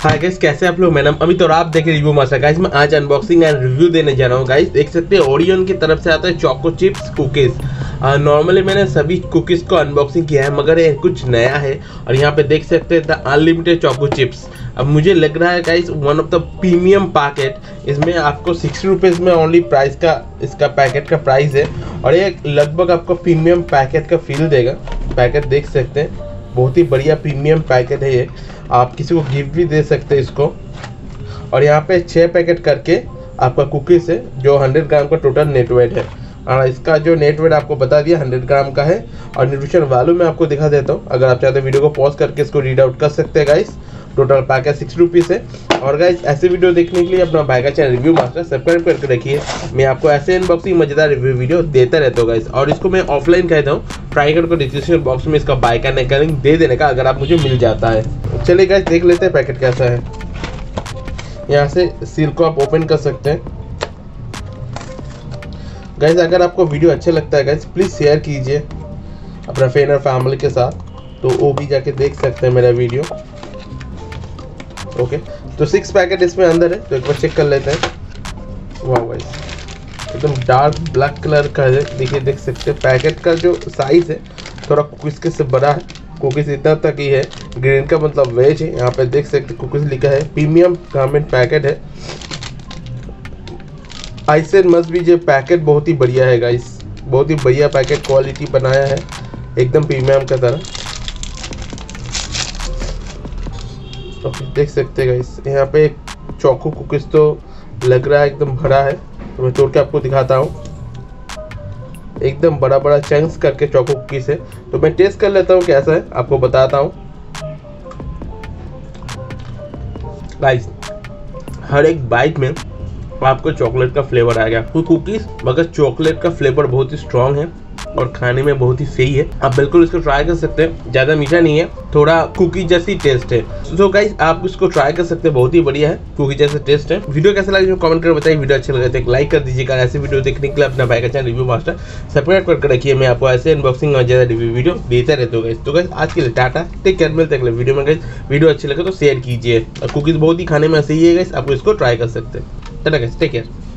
Hi guys, कैसे आप लोग। मैडम अभी तो आप देख रहे रिव्यू मास्टर। गाइस मैं आज अनबॉक्सिंग एंड रिव्यू देने जा रहा हूँ। गाइस देख सकते हैं ओरियन की तरफ से आता है चोको चिप्स कुकीज़। नॉर्मली मैंने सभी कुकीज़ को अनबॉक्सिंग किया है, मगर ये कुछ नया है। और यहाँ पे देख सकते हैं द अनलिमिटेड चोको चिप्स। अब मुझे लग रहा है guys one of the premium packet. इसमें आपको 60 रुपीज़ में ओनली प्राइस का इसका पैकेट का प्राइस है, और ये लगभग आपको प्रीमियम पैकेट का फील देगा। पैकेट देख सकते हैं, बहुत ही बढ़िया प्रीमियम पैकेट है। ये आप किसी को गिफ्ट भी दे सकते हैं इसको। और यहाँ पे 6 पैकेट करके आपका कुकीज़ है, जो 100 ग्राम का टोटल नेट वेट है। और इसका जो नेट वेट आपको बता दिया 100 ग्राम का है। और न्यूट्रिशन वैल्यू मैं आपको दिखा देता हूँ। अगर आप चाहते हैं वीडियो को पॉज करके इसको रीड आउट कर सकते हैं। गाइस टोटल पैकेट 60 रुपीज़ है। और गाइस ऐसे वीडियो देखने के लिए अपना भाई का चैनल रिव्यू मास्टर सब्सक्राइब करके रखिए। मैं आपको ऐसे अनबॉक्सिंग मज़ेदार रिव्यू वीडियो देता रहता हूँ गाइस। और इसको मैं ऑफलाइन कहता हूँ। ट्राई करके डिस्क्रिप्शन बॉक्स में इसका बाय करने का लिंक दे देने का, अगर आप मुझे मिल जाता है। चलिए गाइस देख लेते हैं पैकेट कैसा है। यहाँ से सील को आप ओपन कर सकते हैं। गाइस अगर आपको वीडियो अच्छा लगता है गाइस प्लीज़ शेयर कीजिए अपना फ्रेंड और फैमिली के साथ, तो वो भी जाके देख सकते हैं मेरा वीडियो। ओके, तो 6 पैकेट इसमें अंदर है, तो एक बार चेक कर लेते हैं। वाह गाइस एकदम डार्क ब्लैक कलर का है। देखिए देख सकते हैं पैकेट का जो साइज़ है थोड़ा कुकीज़ के से बड़ा है। कुकीज़ इतना तक ही है। ग्रीन का मतलब वेज है। यहाँ पर देख सकते कुकीज़ लिखा है। प्रीमियम गारमेंट पैकेट है। I said must be. ये पैकेट बहुत ही बढ़िया है गाइस, बहुत ही बढ़िया पैकेट क्वालिटी बनाया है, एकदम प्रीमियम का तरह। ओके देख सकते हैं गाइस यहाँ पे चोको कुकीज़ तो लग रहा है एकदम भरा है। तो मैं तोड़ के आपको दिखाता हूँ। एकदम बड़ा बड़ा चंक्स करके चोको कुकीज़ है। तो मैं टेस्ट कर लेता हूँ कैसा है, आपको बताता हूँ। गाइस हर एक बाइट में आपको चॉकलेट का फ्लेवर आएगा। वो कुकीज़ मगर चॉकलेट का फ्लेवर बहुत ही स्ट्रांग है और खाने में बहुत ही सही है। आप बिल्कुल इसको ट्राई कर सकते हैं। ज़्यादा मीठा नहीं है, थोड़ा कुकी जैसी टेस्ट है। तो गाइस आप इसको ट्राई कर सकते हैं, बहुत ही बढ़िया है, कुकी जैसा टेस्ट है। वीडियो कैसा लगा कमेंट करके बताइए। वीडियो अच्छा लगा तो एक लाइक कर दीजिएगा। ऐसे वीडियो देखने के लिए अपना भाई का चैनल रिव्यू मास्टर सब्सक्राइब करके रखिए। मैं आपको ऐसे अनबॉक्सिंग और ज़्यादा रिव्यू वीडियो देता रहता हूँ गाइस। तो गाइस आज के लिए टाटा, टेक केयर, मिलते हैं अगले वीडियो में। गाइस वीडियो अच्छी लगे तो शेयर कीजिए। और कुकीज़ बहुत ही खाने में सही है गाइस, आपको इसको ट्राई कर सकते हैं। Take care.